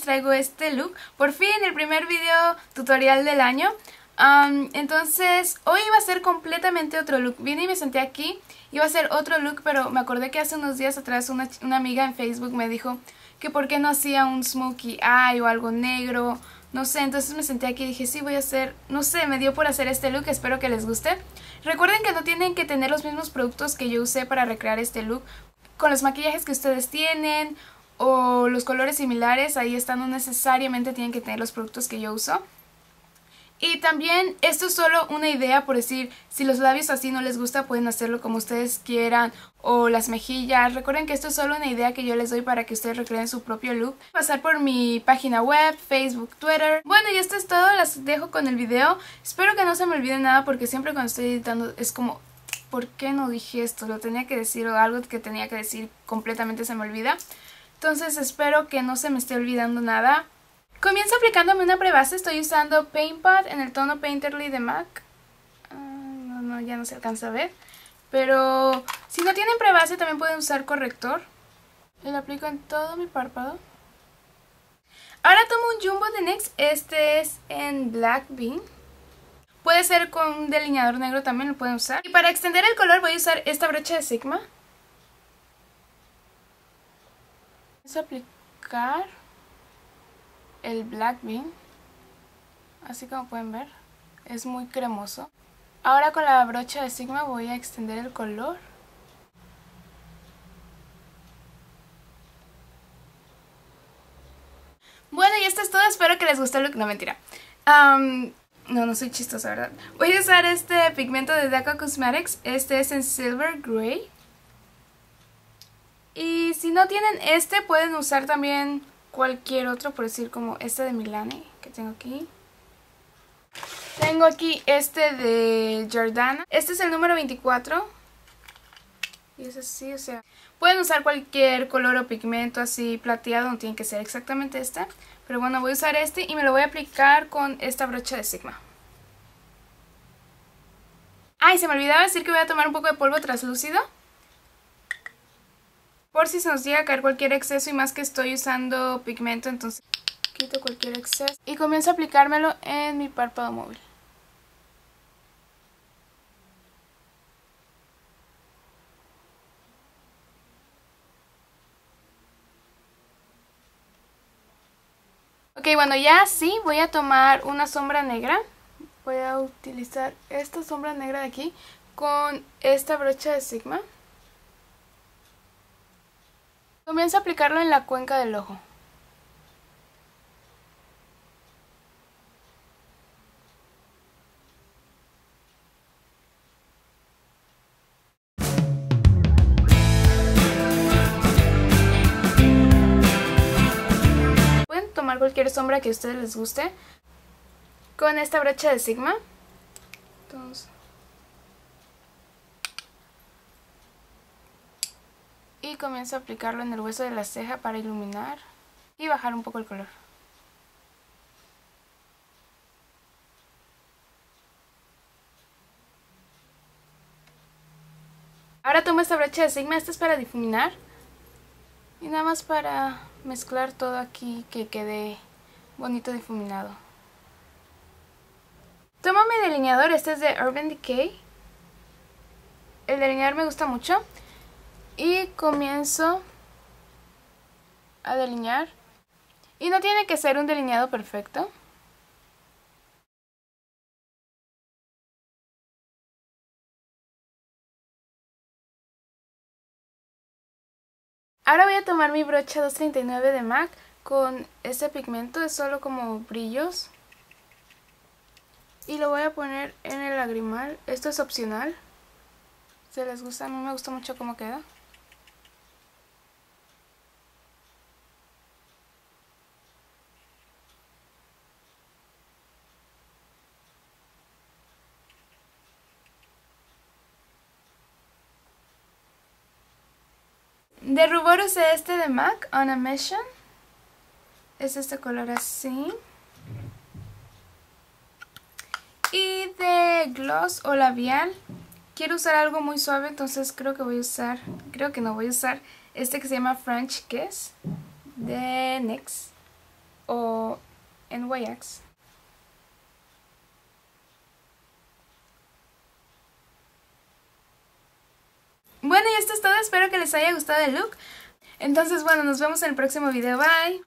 les traigo este look. Por fin, el primer video tutorial del año. Entonces, hoy iba a ser completamente otro look. Vine y me senté aquí, iba a ser otro look, pero me acordé que hace unos días atrás una amiga en Facebook me dijo que por qué no hacía un smokey eye o algo negro, no sé. Entonces me senté aquí y dije, sí, voy a hacer, no sé, me dio por hacer este look, espero que les guste. Recuerden que no tienen que tener los mismos productos que yo usé para recrear este look. Con los maquillajes que ustedes tienen o los colores similares, ahí están, no necesariamente tienen que tener los productos que yo uso. Y también esto es solo una idea, por decir, si los labios así no les gusta, pueden hacerlo como ustedes quieran, o las mejillas. Recuerden que esto es solo una idea que yo les doy para que ustedes recreen su propio look. Pasar por mi página web, Facebook, Twitter. Bueno, y esto es todo, las dejo con el video. Espero que no se me olvide nada, porque siempre cuando estoy editando es como, ¿por qué no dije esto? Lo tenía que decir, o algo que tenía que decir completamente se me olvida. Entonces espero que no se me esté olvidando nada. Comienzo aplicándome una prebase, estoy usando Paint Pot en el tono Painterly de MAC. Ya no se alcanza a ver. Pero si no tienen prebase también pueden usar corrector. Yo lo aplico en todo mi párpado. Ahora tomo un Jumbo de NYX, este es en Black Bean. Puede ser con un delineador negro, también lo pueden usar. Y para extender el color voy a usar esta brocha de Sigma. Vamos a aplicar el Black Bean, así como pueden ver, es muy cremoso. Ahora con la brocha de Sigma voy a extender el color. Bueno, y esto es todo, espero que les guste el look. No, mentira. No soy chistosa, ¿verdad? Voy a usar este pigmento de Deca Cosmetics, este es en Silver Grey. Y si no tienen este, pueden usar también cualquier otro, por decir como este de Milani que tengo aquí. Tengo aquí este de Jordana, este es el número 24. Y es así, o sea, pueden usar cualquier color o pigmento así plateado, no tiene que ser exactamente este. Pero bueno, voy a usar este y me lo voy a aplicar con esta brocha de Sigma. Ay, se me olvidaba decir que voy a tomar un poco de polvo translúcido, por si se nos llega a caer cualquier exceso, y más que estoy usando pigmento, entonces quito cualquier exceso y comienzo a aplicármelo en mi párpado móvil. Ok, bueno, ya sí, voy a tomar una sombra negra. Voy a utilizar esta sombra negra de aquí con esta brocha de Sigma. Comienzo a aplicarlo en la cuenca del ojo. Pueden tomar cualquier sombra que a ustedes les guste con esta brocha de Sigma. Entonces, y comienzo a aplicarlo en el hueso de la ceja para iluminar y bajar un poco el color. Ahora tomo esta brocha de Sigma, esta es para difuminar. Y nada más para mezclar todo aquí que quede bonito difuminado. Tomo mi delineador, este es de Urban Decay. El delineador me gusta mucho. Y comienzo a delinear. Y no tiene que ser un delineado perfecto. Ahora voy a tomar mi brocha 239 de MAC con este pigmento, es solo como brillos. Y lo voy a poner en el lagrimal, esto es opcional. Si les gusta, a mí me gusta mucho cómo queda. De rubor usé este de MAC, On a Mission. Es este color así. Y de gloss o labial, quiero usar algo muy suave, entonces creo que no voy a usar este que se llama French Kiss de NYX. o NYX. Bueno, y esto es todo. Espero que les haya gustado el look. Entonces, bueno, nos vemos en el próximo video. Bye.